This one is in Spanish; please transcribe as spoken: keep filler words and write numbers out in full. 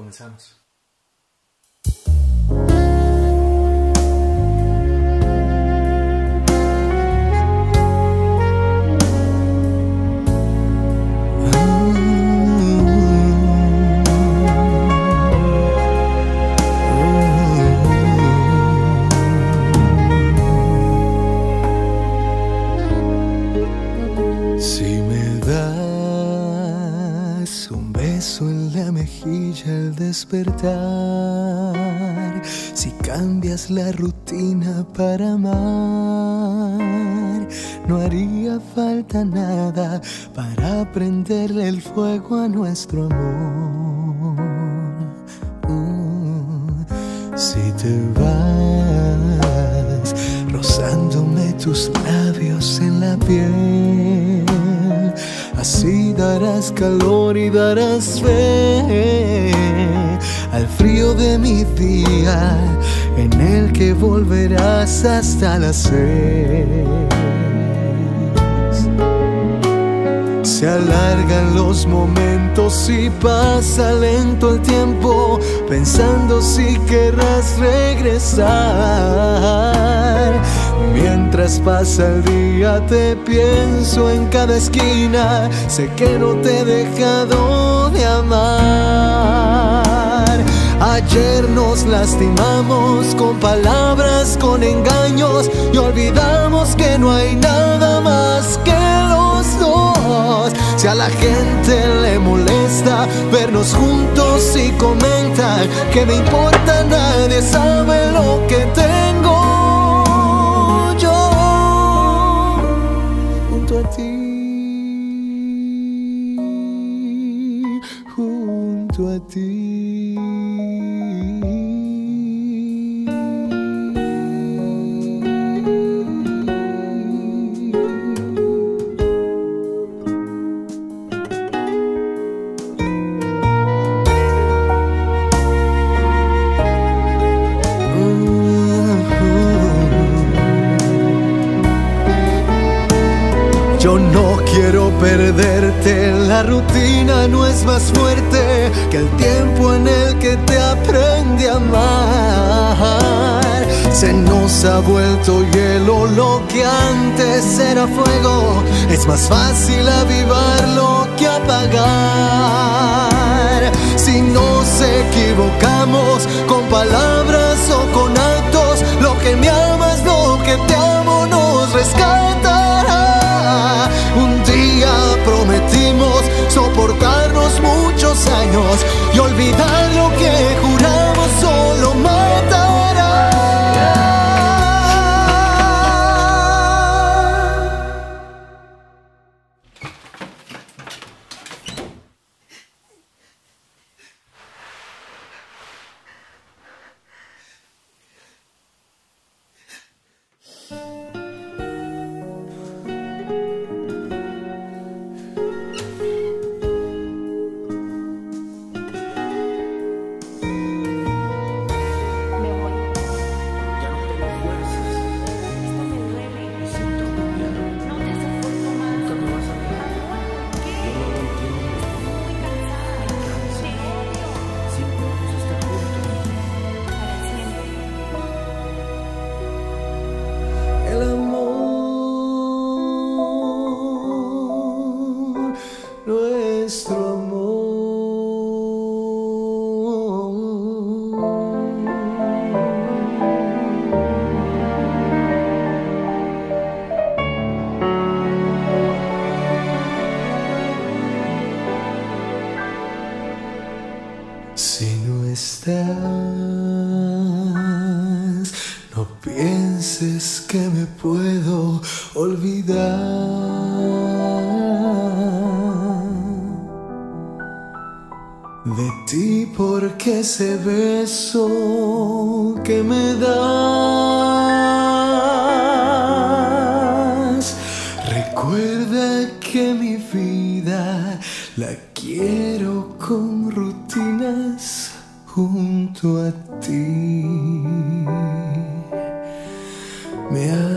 Comenzamos. Al despertar, si cambias la rutina para amar, no haría falta nada para prenderle el fuego a nuestro amor. uh, Si te vas, rozándome tus labios en la piel, así darás calor y darás fe al frío de mi día, en el que volverás hasta las seis. Se alargan los momentos y pasa lento el tiempo, pensando si querrás regresar. Mientras pasa el día te pienso en cada esquina, sé que no te he dejado de amar. Ayer nos lastimamos con palabras, con engaños, y olvidamos que no hay nada más que los dos. Si a la gente le molesta vernos juntos y comentan que me importa, nadie sabe lo que tengo. A ti, yo no quiero perderte, la rutina no es más fuerte que el tiempo en el que te aprendí a amar. Se nos ha vuelto hielo lo que antes era fuego, es más fácil avivarlo que apagar. Si nos equivocamos con palabras o con actos, lo que me amas, lo que te amo nos rescatará. Un día prometimos soportarnos muchos años, y olvidar lo que juramos solo matará. Nuestro amor si no estás, no pienses que me puedo olvidar de ti, porque ese beso que me das, recuerda que mi vida la quiero con rutinas junto a ti. Me